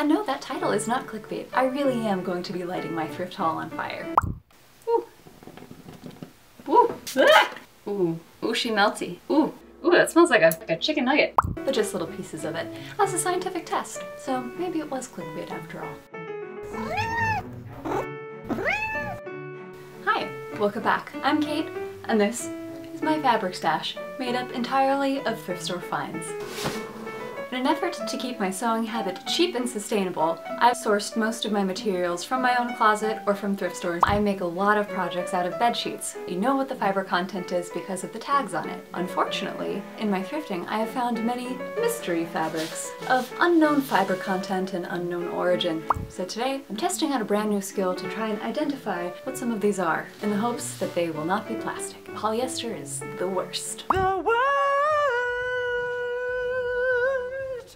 And no, that title is not clickbait. I really am going to be lighting my thrift haul on fire. Ooh. Ooh. Ah! Ooh. Ooh, she melty. Ooh. Ooh, that smells like a chicken nugget. But just little pieces of it as a scientific test. So maybe it was clickbait after all. Hi, welcome back. I'm Kate, and this is my fabric stash, made up entirely of thrift store finds. In an effort to keep my sewing habit cheap and sustainable, I've sourced most of my materials from my own closet or from thrift stores. I make a lot of projects out of bed sheets. You know what the fiber content is because of the tags on it. Unfortunately, in my thrifting, I have found many mystery fabrics of unknown fiber content and unknown origin. So today, I'm testing out a brand new skill to try and identify what some of these are, in the hopes that they will not be plastic. Polyester is the worst. The worst!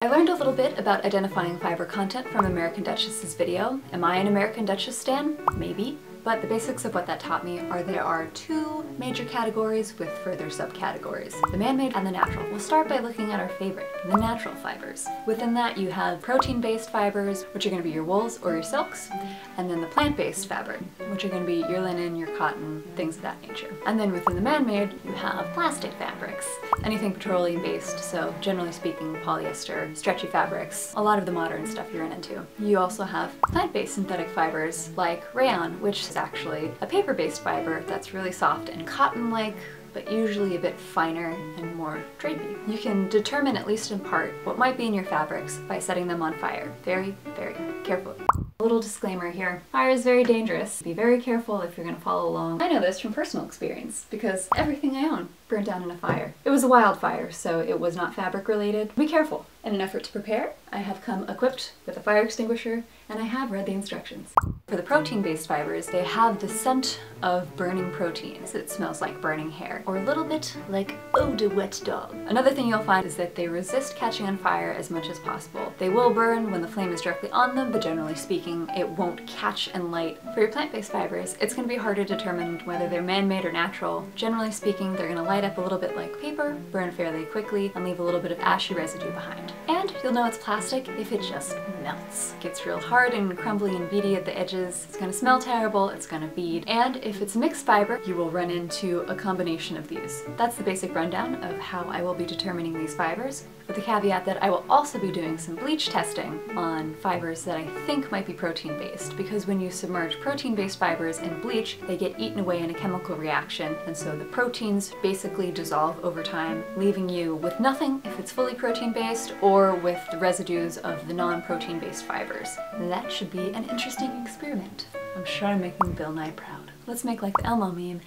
I learned a little bit about identifying fiber content from American Duchess's video. Am I an American Duchess stan? Maybe. But the basics of what that taught me are there are two major categories with further subcategories, the man-made and the natural. We'll start by looking at our favorite, the natural fibers. Within that you have protein-based fibers, which are gonna be your wools or your silks, and then the plant-based fabric, which are gonna be your linen, your cotton, things of that nature. And then within the man-made, you have plastic fabrics, anything petroleum-based, so generally speaking, polyester, stretchy fabrics, a lot of the modern stuff you run into. You also have plant-based synthetic fibers like rayon, which is actually a paper-based fiber that's really soft and cotton-like, but usually a bit finer and more drapey. You can determine, at least in part, what might be in your fabrics by setting them on fire. Very, very carefully. A little disclaimer here. Fire is very dangerous. Be very careful if you're gonna follow along. I know this from personal experience because everything I own burned down in a fire. It was a wildfire, so it was not fabric related. Be careful. In an effort to prepare, I have come equipped with a fire extinguisher and I have read the instructions. For the protein-based fibers, they have the scent of burning proteins. It smells like burning hair, or a little bit like eau de wet dog. Another thing you'll find is that they resist catching on fire as much as possible. They will burn when the flame is directly on them, but generally speaking, it won't catch and light. For your plant-based fibers, it's going to be harder to determine whether they're man-made or natural. Generally speaking, they're going to light up a little bit like paper, burn fairly quickly, and leave a little bit of ashy residue behind. And you'll know it's plastic if it just melts. It gets real hard and crumbly and beady at the edges. It's gonna smell terrible, it's gonna bead, and if it's mixed fiber, you will run into a combination of these. That's the basic rundown of how I will be determining these fibers, with the caveat that I will also be doing some bleach testing on fibers that I think might be protein-based, because when you submerge protein-based fibers in bleach, they get eaten away in a chemical reaction, and so the proteins basically dissolve over time, leaving you with nothing if it's fully protein-based, or with the residues of the non-protein-based fibers. That should be an interesting experience. I'm sure I'm making Bill Nye proud. Let's make like the Elmo meme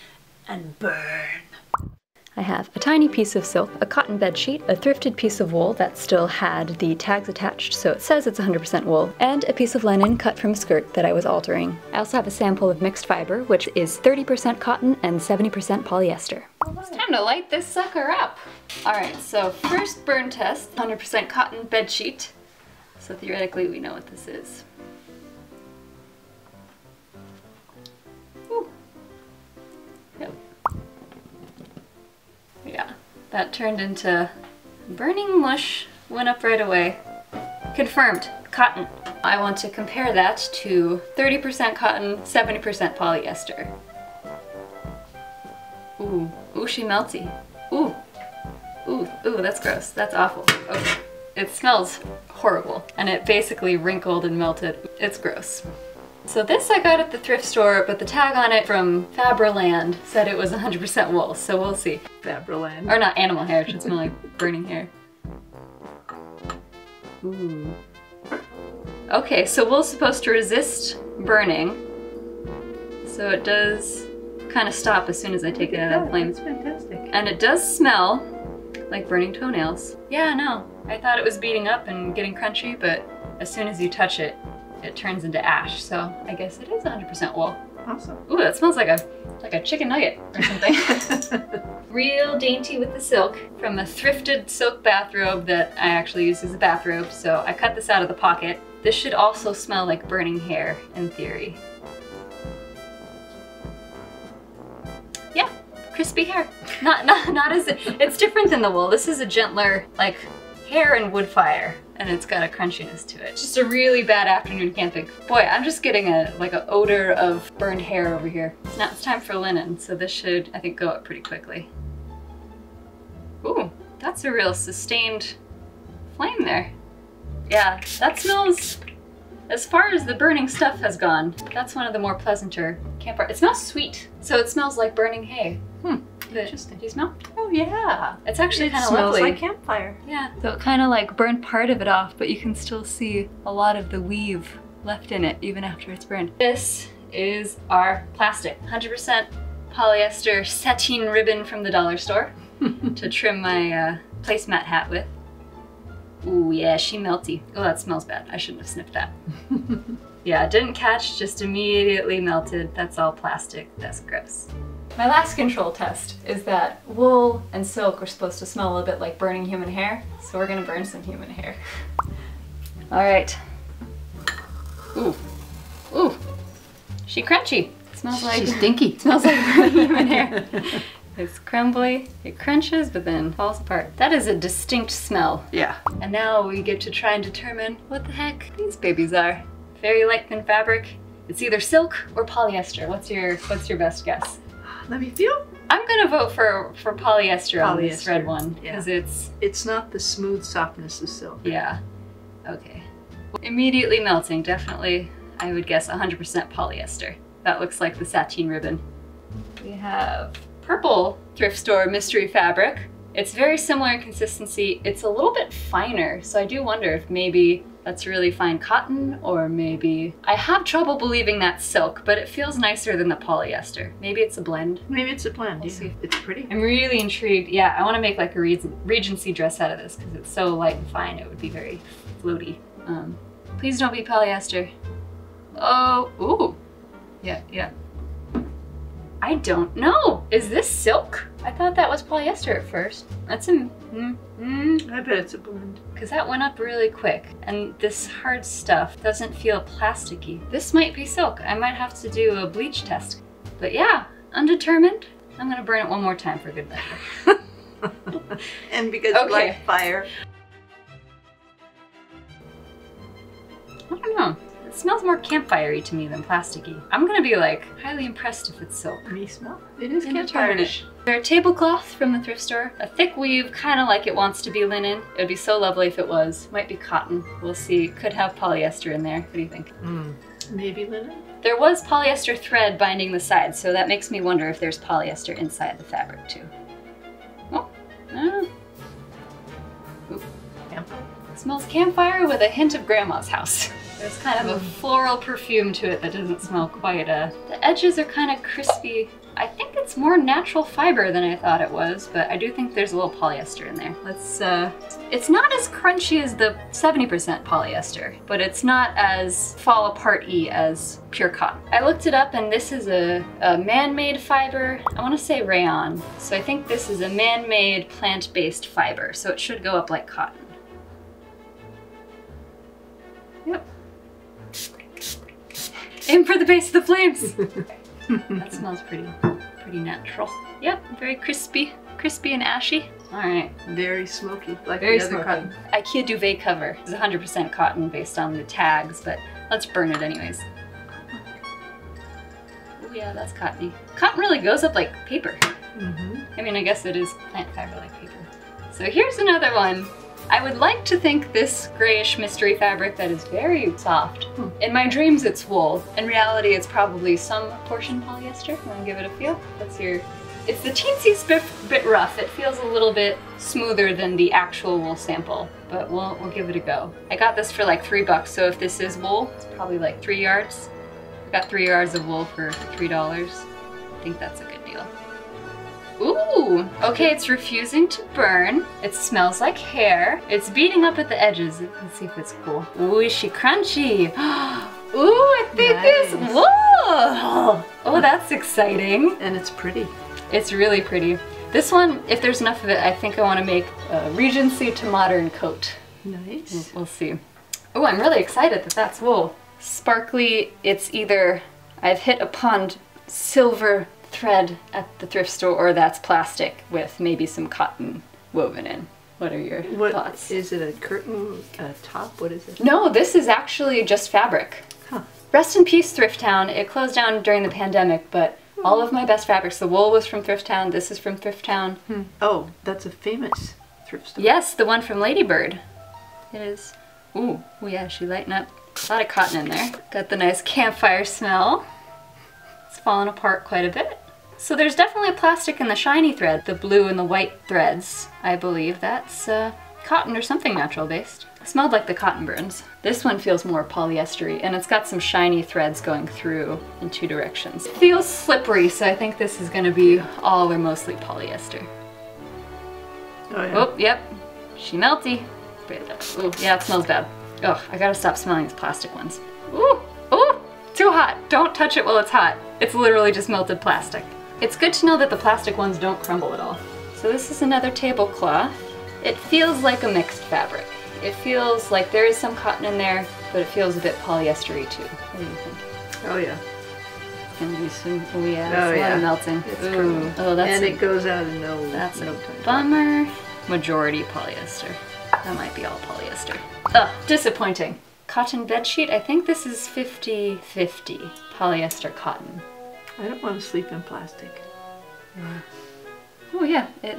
and burn. I have a tiny piece of silk, a cotton bed sheet, a thrifted piece of wool that still had the tags attached so it says it's 100% wool, and a piece of linen cut from a skirt that I was altering. I also have a sample of mixed fiber, which is 30% cotton and 70% polyester. It's time to light this sucker up. All right, so first burn test, 100% cotton bed sheet. So theoretically we know what this is. Yeah, that turned into burning mush, went up right away. Confirmed, cotton. I want to compare that to 30% cotton, 70% polyester. Ooh, ooh, she melty. Ooh, ooh, ooh, that's gross, that's awful. Okay. It smells horrible, and it basically wrinkled and melted. It's gross. So this I got at the thrift store, but the tag on it from Fabraland said it was 100% wool, so we'll see. Fabraland. Or not animal hair, it should smell like burning hair. Ooh. Okay, so wool's supposed to resist burning. So it does kind of stop as soon as I take it out of the flame. That's fantastic. And it does smell like burning toenails. Yeah, no. I thought it was beating up and getting crunchy, but as soon as you touch it, it turns into ash, so I guess it is 100% wool. Awesome. Ooh, that smells like a chicken nugget or something. Real dainty with the silk from a thrifted silk bathrobe that I actually use as a bathrobe, so I cut this out of the pocket. This should also smell like burning hair, in theory. Yeah, crispy hair. Not as, it's different than the wool. This is a gentler, like, hair and wood fire, and it's got a crunchiness to it. Just a really bad afternoon camping. Boy, I'm just getting like an odor of burned hair over here. Now it's time for linen, so this should, I think, go up pretty quickly. Ooh, that's a real sustained flame there. Yeah, that smells, as far as the burning stuff has gone, that's one of the more pleasanter camper. It smells sweet, so it smells like burning hay. Hmm. Interesting. Do you smell? Oh yeah. It's actually kind of lovely. It smells like campfire. Yeah. So it kind of like burned part of it off, but you can still see a lot of the weave left in it even after it's burned. This is our plastic. 100% polyester sateen ribbon from the dollar store to trim my placemat hat with. Ooh yeah, she melty. Oh, that smells bad. I shouldn't have sniffed that. Yeah, didn't catch, just immediately melted. That's all plastic. That's gross. My last control test is that wool and silk are supposed to smell a bit like burning human hair, so we're gonna burn some human hair. All right. Ooh, ooh, she crunchy. It smells like, she's stinky. It smells like burning human hair. It's crumbly, it crunches, but then falls apart. That is a distinct smell. Yeah. And now we get to try and determine what the heck these babies are. Very light thin fabric. It's either silk or polyester. What's your best guess? Let me feel. I'm gonna vote for polyester on this red one, because it's not the smooth softness of silk. Yeah. Okay. Immediately melting, definitely. I would guess 100% polyester. That looks like the sateen ribbon. We have purple thrift store mystery fabric. It's very similar in consistency. It's a little bit finer, so I do wonder if maybe that's really fine cotton, or maybe... I have trouble believing that's silk, but it feels nicer than the polyester. Maybe it's a blend. Maybe it's a blend. We'll see. It's pretty. I'm really intrigued. Yeah, I want to make like a Regency dress out of this because it's so light and fine. It would be very floaty. Please don't be polyester. Oh, ooh. Yeah, yeah. I don't know. Is this silk? I thought that was polyester at first. That's a I bet it's a blend. Because that went up really quick. And this hard stuff doesn't feel plasticky. This might be silk. I might have to do a bleach test. But yeah, undetermined. I'm going to burn it one more time for good measure. And because you like fire. I don't know. It smells more campfire-y to me than plasticky. I'm gonna be like highly impressed if it's silk. Can you smell? It is campfire-ish. They're a tablecloth from the thrift store. A thick weave, kind of like it wants to be linen. It would be so lovely if it was. Might be cotton. We'll see. Could have polyester in there. What do you think? Maybe linen? There was polyester thread binding the sides, so that makes me wonder if there's polyester inside the fabric too. Oh, I don't know. It smells campfire with a hint of grandma's house. There's kind of a floral perfume to it that doesn't smell quite The edges are kind of crispy. I think it's more natural fiber than I thought it was, but I do think there's a little polyester in there. Let's, it's not as crunchy as the 70% polyester, but it's not as fall apart-y as pure cotton. I looked it up and this is a man-made fiber. I want to say rayon. So I think this is a man-made plant-based fiber, so it should go up like cotton. Yep. Aim for the base of the flames! That smells pretty natural. Yep, very crispy and ashy. All right. Very smoky, like the other cotton. IKEA duvet cover is 100% cotton based on the tags, but let's burn it anyways. Oh yeah, that's cottony. Cotton really goes up like paper. I mean, I guess it is plant fiber like paper. So here's another one. I would like to think this grayish mystery fabric that is very soft. In my dreams, it's wool. In reality, it's probably some portion polyester. I'm gonna give it a feel. That's your... It's the teensiest bit rough. It feels a little bit smoother than the actual wool sample, but we'll give it a go. I got this for like $3, so if this is wool, it's probably like 3 yards. I got 3 yards of wool for $3. I think that's a good deal. Ooh, okay, it's refusing to burn. It smells like hair. It's beating up at the edges. Let's see if it's cool. Ooh, is she crunchy? Ooh, I think it's wool. Oh, that's exciting. And it's pretty. It's really pretty. This one, if there's enough of it, I think I want to make a Regency to modern coat. Nice. We'll see. Oh, I'm really excited that that's wool. Sparkly, it's either, I've hit upon silver thread at the thrift store, or that's plastic with maybe some cotton woven in. What are your thoughts? Is it a curtain, a top? What is it? No, this is actually just fabric. Huh. Rest in peace, Thrift Town. It closed down during the pandemic, but all of my best fabrics. The wool was from Thrift Town. This is from Thrift Town. Hmm. Oh, that's a famous thrift store. Yes, the one from Ladybird. It is. Ooh, yeah, she lighting up. A lot of cotton in there. Got the nice campfire smell. It's fallen apart quite a bit. So there's definitely plastic in the shiny thread, the blue and the white threads. I believe that's cotton or something natural based. It smelled like the cotton burns. This one feels more polyester-y, and it's got some shiny threads going through in two directions. It feels slippery, so I think this is gonna be all or mostly polyester. Oh, yeah. Oh, yep. She melty. Oh, yeah, it smells bad. Oh, I gotta stop smelling these plastic ones. Ooh, ooh, too hot. Don't touch it while it's hot. It's literally just melted plastic. It's good to know that the plastic ones don't crumble at all. So this is another tablecloth. It feels like a mixed fabric. It feels like there is some cotton in there, but it feels a bit polyester-y too. What do you think? Oh yeah. And you see, oh yeah, it's a lot of melting. It's ooh. Oh, that's and it goes out in no That's no a time bummer. Time. Majority polyester. That might be all polyester. Ugh, disappointing. Cotton bedsheet, I think this is 50-50 polyester cotton. I don't want to sleep in plastic. Yeah. Oh yeah, it,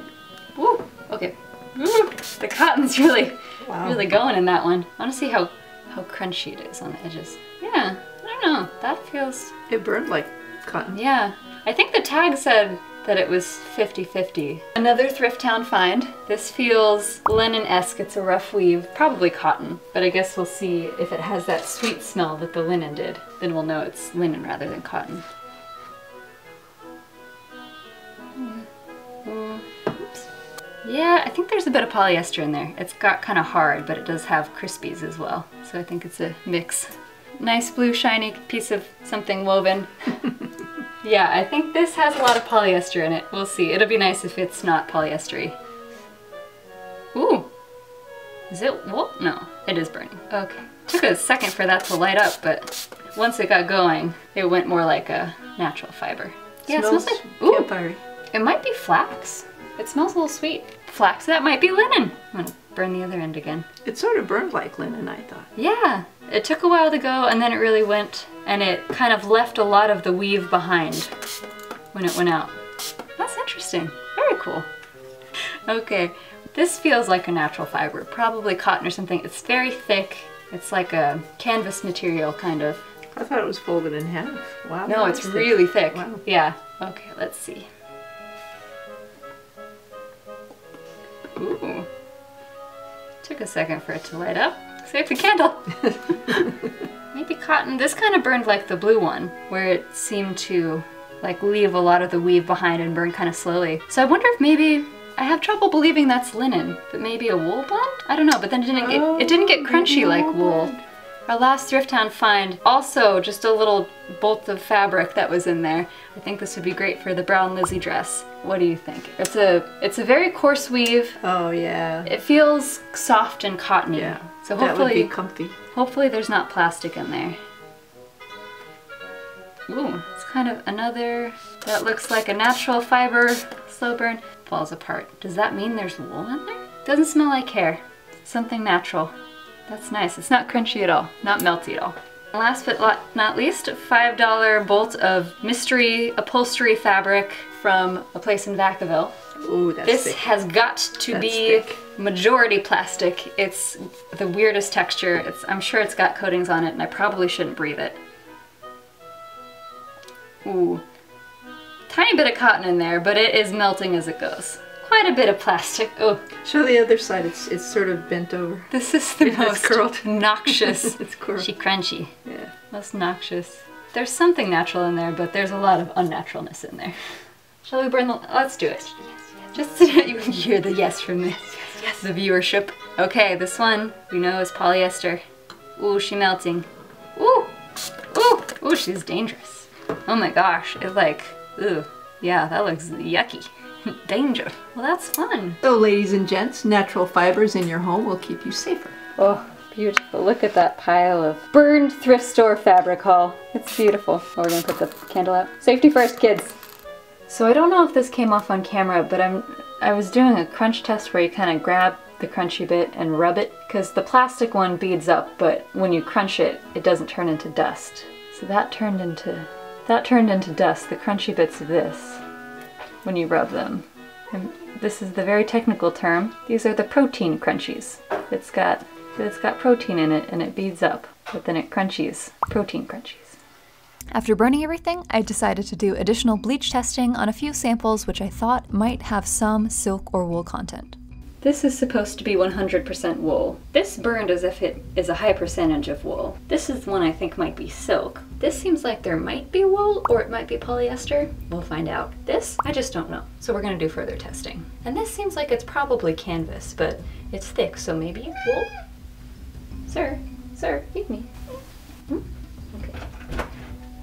woo, okay. Ooh, the cotton's really, really going in that one. I want to see how crunchy it is on the edges. Yeah, I don't know, that feels... It burned like cotton. Yeah, I think the tag said that it was 50-50. Another Thrift Town find. This feels linen-esque, it's a rough weave, probably cotton, but I guess we'll see if it has that sweet smell that the linen did. Then we'll know it's linen rather than cotton. Yeah, I think there's a bit of polyester in there. It's got kind of hard, but it does have crispies as well. So I think it's a mix. Nice blue shiny piece of something woven. Yeah, I think this has a lot of polyester in it. We'll see. It'll be nice if it's not polyester-y. Ooh. Is it wool? No, it is burning. Okay. Took a second for that to light up, but once it got going, it went more like a natural fiber. Yeah, it smells like campfire. It might be flax. It smells a little sweet. Flax, that might be linen. I'm gonna burn the other end again. It sort of burned like linen, I thought. Yeah, it took a while to go and then it really went, and it kind of left a lot of the weave behind when it went out. That's interesting, very cool. Okay, this feels like a natural fiber, probably cotton or something. It's very thick, it's like a canvas material kind of. I thought it was folded in half. Wow. No, it's really thick. Wow. Yeah, okay, let's see. Ooh. Took a second for it to light up. Save the candle. Maybe cotton. This kind of burned like the blue one, where it seemed to like leave a lot of the weave behind and burn kind of slowly. So I wonder if maybe, I have trouble believing that's linen, but maybe a wool blend? I don't know, but then it didn't get crunchy like wool. Our last Thrift Town find, also just a little bolt of fabric that was in there. I think this would be great for the brown Lizzie dress. What do you think? It's a very coarse weave. Oh yeah. It feels soft and cottony. Yeah. So hopefully that would be comfy. Hopefully there's not plastic in there. Ooh, it's kind of another that looks like a natural fiber, slow burn, falls apart. Does that mean there's wool in there? Doesn't smell like hair. Something natural. That's nice. It's not crunchy at all, not melty at all. And last but not least, a $5 bolt of mystery upholstery fabric from a place in Vacaville. Ooh, that's thick. This has got to be majority plastic. It's the weirdest texture. I'm sure it's got coatings on it, and I probably shouldn't breathe it. Ooh, tiny bit of cotton in there, but it is melting as it goes. Quite a bit of plastic. Oh, show the other side. It's sort of bent over. This is the most curled, noxious. It's curled. She crunchy. Yeah. Most noxious. There's something natural in there, but there's a lot of unnaturalness in there. Shall we burn the? Let's do it. Yes. Just so that you can hear the yes from this. Yes. The viewership. Okay, this one we know is polyester. Ooh, she melting. Ooh, ooh, ooh, she's dangerous. Oh my gosh, it's like, ooh, yeah, that looks yucky. Danger. Well, that's fun. So ladies and gents, natural fibers in your home will keep you safer. Oh, beautiful. Look at that pile of burned thrift store fabric haul. It's beautiful. Oh, we're gonna put the candle out. Safety first, kids. So I don't know if this came off on camera, but I was doing a crunch test where you kind of grab the crunchy bit and rub it, because the plastic one beads up, but when you crunch it, it doesn't turn into dust. So that turned into dust, the crunchy bits of this, when you rub them. And this is the very technical term. These are the protein crunchies. It's got protein in it and it beads up, but then it crunchies. Protein crunchies. After burning everything, I decided to do additional bleach testing on a few samples which I thought might have some silk or wool content. This is supposed to be 100% wool. This burned as if it is a high percentage of wool. This is one I think might be silk. This seems like there might be wool, or it might be polyester. We'll find out. This, I just don't know. So we're gonna do further testing. And this seems like it's probably canvas, but it's thick, so maybe wool? Sir, give me.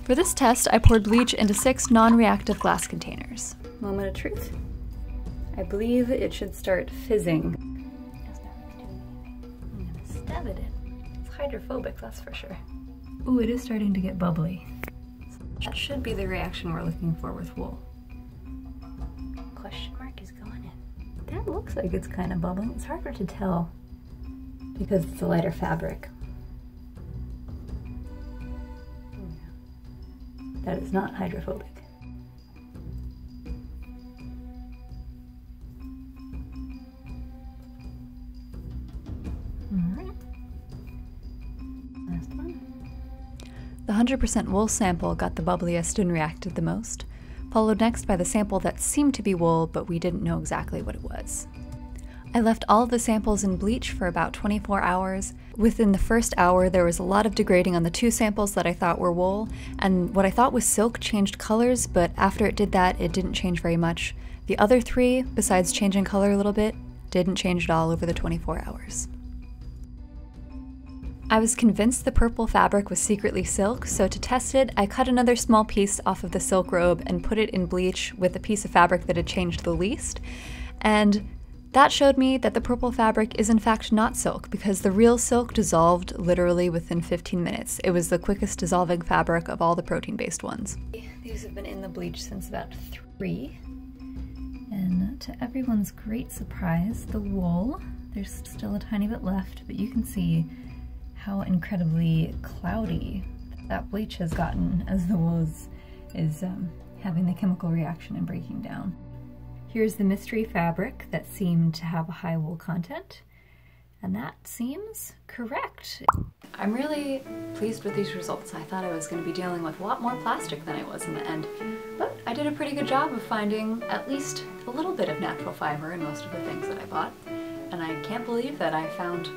For this test, I poured bleach into 6 non-reactive glass containers. Moment of truth. I believe it should start fizzing. I'm gonna stab at it. It's hydrophobic, that's for sure. Ooh, it is starting to get bubbly. That should be the reaction we're looking for with wool. Question mark is going in. That looks like it's kind of bubbling. It's harder to tell because it's a lighter fabric. That is not hydrophobic. Alright. Last one. The 100% wool sample got the bubbliest and reacted the most, followed next by the sample that seemed to be wool, but we didn't know exactly what it was. I left all of the samples in bleach for about 24 hours. Within the first hour, there was a lot of degrading on the 2 samples that I thought were wool, and what I thought was silk changed colors, but after it did that, it didn't change very much. The other 3, besides changing color a little bit, didn't change at all over the 24 hours. I was convinced the purple fabric was secretly silk, so to test it, I cut another small piece off of the silk robe and put it in bleach with a piece of fabric that had changed the least, and that showed me that the purple fabric is in fact not silk, because the real silk dissolved literally within 15 minutes. It was the quickest dissolving fabric of all the protein-based ones. These have been in the bleach since about 3, and to everyone's great surprise, the wool, there's still a tiny bit left, but you can see how incredibly cloudy that bleach has gotten as the wool is having the chemical reaction and breaking down. Here's the mystery fabric that seemed to have a high wool content, and that seems correct. I'm really pleased with these results. I thought I was going to be dealing with a lot more plastic than I was in the end, but I did a pretty good job of finding at least a little bit of natural fiber in most of the things that I bought, and I can't believe that I found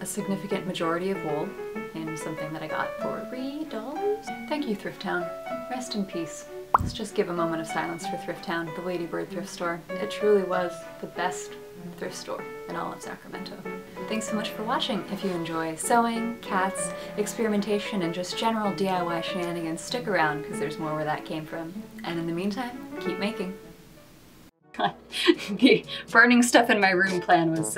a significant majority of wool in something that I got for $3. Thank you, Thrift Town. Rest in peace. Let's just give a moment of silence for Thrift Town, the Ladybird thrift store. It truly was the best thrift store in all of Sacramento. Thanks so much for watching. If you enjoy sewing, cats, experimentation, and just general DIY shenanigans, stick around because there's more where that came from. And in the meantime, keep making. The burning stuff in my room plan was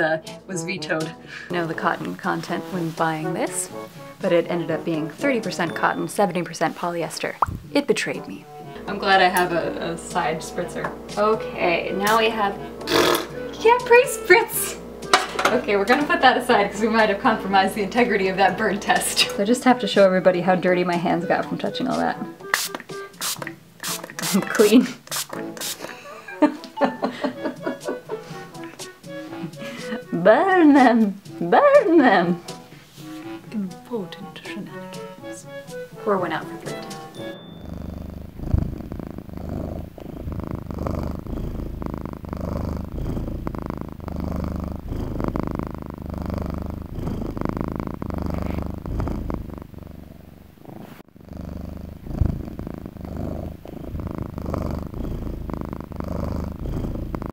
vetoed. I know the cotton content when buying this, but it ended up being 30% cotton, 70% polyester. It betrayed me. I'm glad I have a side spritzer. Okay, now we have Capri Spritz! Okay, we're gonna put that aside because we might have compromised the integrity of that burn test. So I just have to show everybody how dirty my hands got from touching all that. I'm clean. Burn them! Burn them! Important shenanigans. Pour one out for Thrift Town.